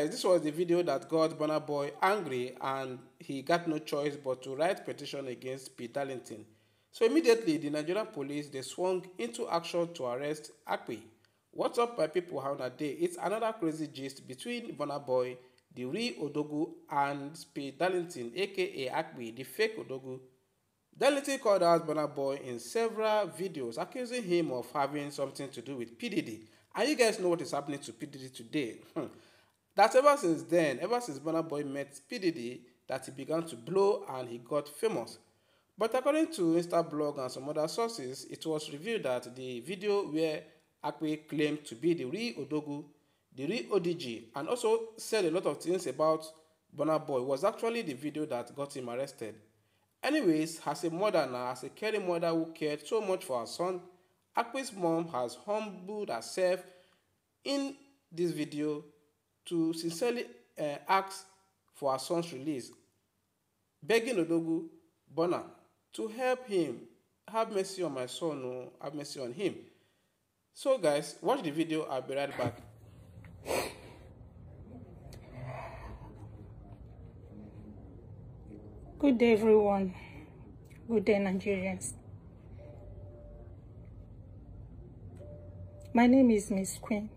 guys, this was the video that got Burna Boy angry, and he got no choice but to write petition against Speed Darlington. So immediately, the Nigerian police, they swung into action to arrest Akwe. What's up, my people? How that day? It's another crazy gist between Burna Boy, the real Odogwu, and Speed Darlington, aka Akwe, the fake Odogwu. Darlington called out Burna Boy in several videos, accusing him of having something to do with PDD. And you guys know what is happening to PDD today. That ever since then, ever since Burna Boy met PDD, that he began to blow and he got famous. But according to Instablog and some other sources, it was revealed that the video where Akwe claimed to be the real Odogwu, the real ODG, and also said a lot of things about Burna Boy was actually the video that got him arrested. Anyways, as a mother now, as a caring mother who cared so much for her son, Akwe's mom has humbled herself in this video to sincerely ask for her son's release, begging Odogwu Bona to help him. Have mercy on my son, no, have mercy on him. So guys, watch the video, I'll be right back. Good day everyone, good day Nigerians. My name is Miss Queen.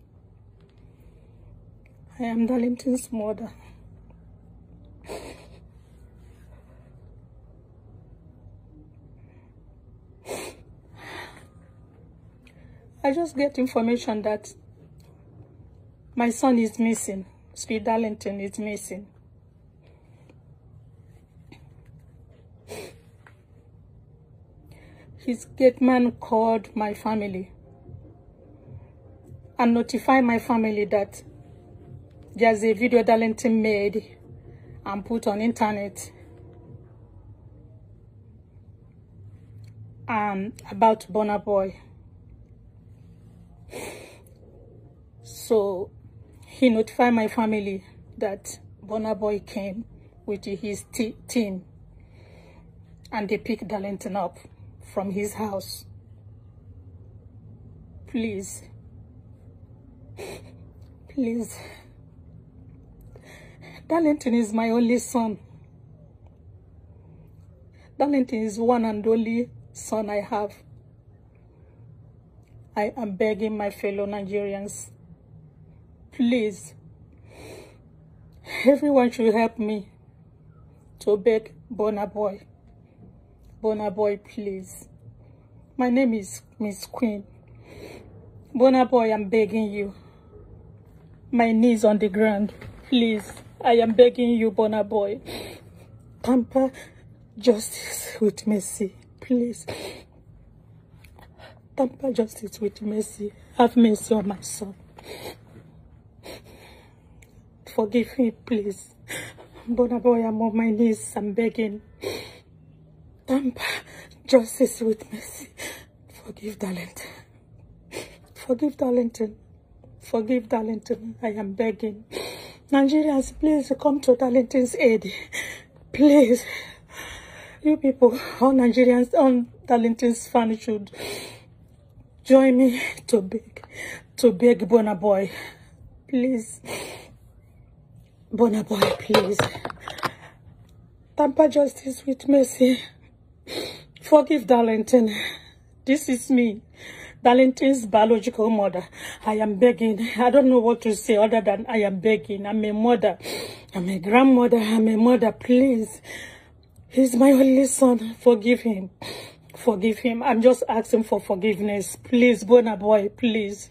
I am Darlington's mother. I just get information that my son is missing. Speed Darlington is missing. His gate man called my family and notified my family that there's a video Darlington made and put on internet about Burna Boy. So he notified my family that Burna Boy came with his team and they picked Darlington up from his house. Please, please, Darlington is my only son. Darlington is one and only son I have. I am begging my fellow Nigerians, please, everyone should help me to beg Burna Boy. Burna Boy, please. My name is Miss Queen. Burna Boy, I'm begging you. My knees on the ground, please. I am begging you, Burna Boy. Pamper justice with mercy, please. Temper justice with mercy. Have mercy on my son. Forgive me, please. Burna Boy, I'm on my knees. I'm begging. Temper justice with mercy. Forgive Darlington. Forgive Darlington. Forgive Darlington. I am begging. Nigerians, please come to Darlington's aid. Please. You people, all Nigerians, all Darlington's fans should join me to beg Burna Boy, please. Burna Boy, please. Temper justice with mercy. Forgive Darlington. This is me, Darlington's biological mother. I am begging. I don't know what to say other than I am begging. I'm a mother. I'm a grandmother. I'm a mother. Please. He's my only son. Forgive him. Forgive him. I'm just asking for forgiveness. Please, Burna Boy, please.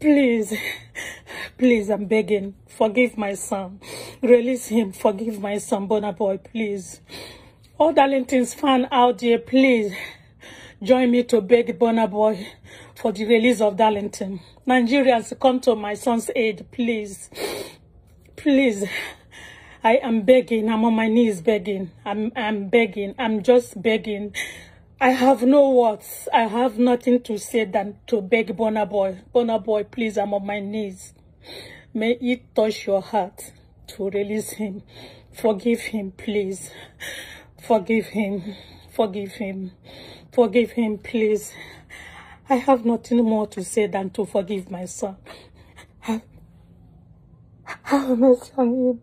Please. Please, I'm begging. Forgive my son. Release him. Forgive my son, Burna Boy, please. All Darlington's fans out there, please join me to beg Burna Boy for the release of Darlington. Nigerians, come to my son's aid, please. Please. I am begging. I'm on my knees begging. I'm begging. I'm just begging. I have no words. I have nothing to say than to beg Burna Boy. Burna Boy, please, I'm on my knees. May it touch your heart to release him. Forgive him, please. Forgive him. Forgive him. Forgive him, please. I have nothing more to say than to forgive my son. have mercy on him.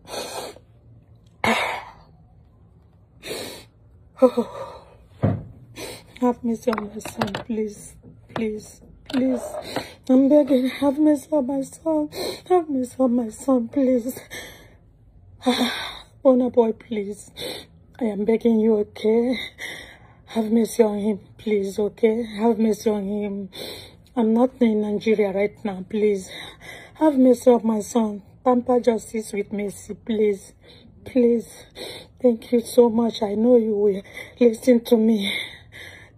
Oh, have mercy on my son, please, please, please. I'm begging, have mercy on my son. Have mercy on my son, please. Burna Boy, please. I am begging you, okay? Have mercy on him, please, okay? Have mercy on him. I'm not in Nigeria right now, please. Have mercy on my son. Pamper justice with mercy, please. Please. Thank you so much. I know you will listen to me.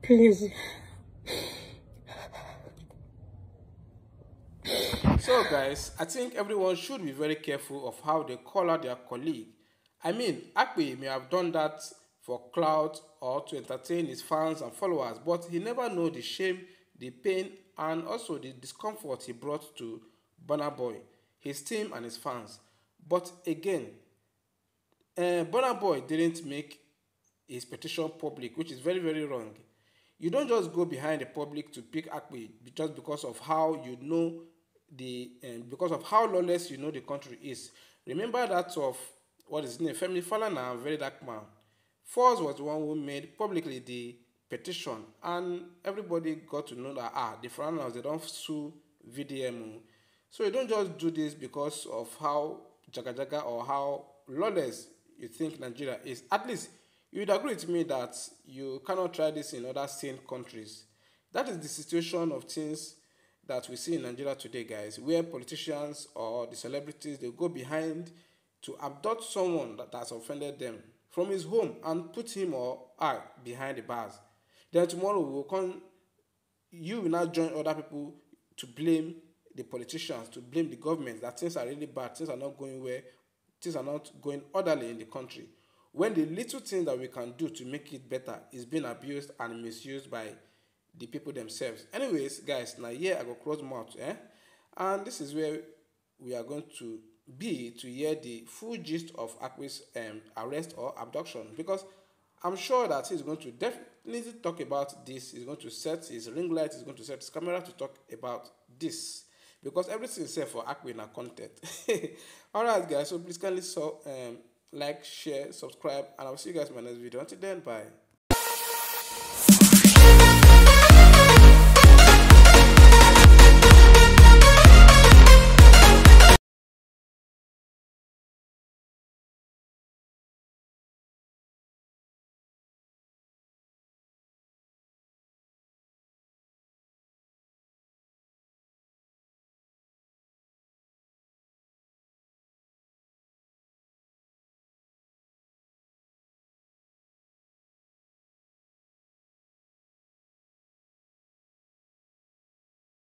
Please. So, guys, I think everyone should be very careful of how they call out their colleague. I mean, Akwe may have done that for clout or to entertain his fans and followers, but he never knew the shame, the pain, and also the discomfort he brought to Burna Boy, his team, and his fans. But again, Burna Boy didn't make his petition public, which is very, very wrong. You don't just go behind the public to pick Akwe just because of how you know the, because of how lawless you know the country is. Remember that of, what is his name, Femi Falana and VeryDarkMan. Falz was the one who made publicly the petition, and everybody got to know that, the Falanas, they don't sue VDMO. So you don't just do this because of how jaga-jaga or how lawless you think Nigeria is. At least you would agree with me that you cannot try this in other sane countries. That is the situation of things that we see in Nigeria today, guys, where politicians or the celebrities, they go behind to abduct someone that has offended them from his home and put him or her behind the bars. Then tomorrow we will come, you will now join other people to blame the politicians, to blame the government, that things are really bad, things are not going well, things are not going orderly in the country. When the little thing that we can do to make it better is being abused and misused by the people themselves. Anyways, guys, now here I go close mouth, and this is where we are going to be to hear the full gist of Akwe's arrest or abduction, because I'm sure that he's going to definitely talk about this. He's going to set his ring light, he's going to set his camera to talk about this, because everything is said for Akwe in our content. Alright, guys, so please kindly like, share, subscribe, and I'll see you guys in my next video. Until then, bye.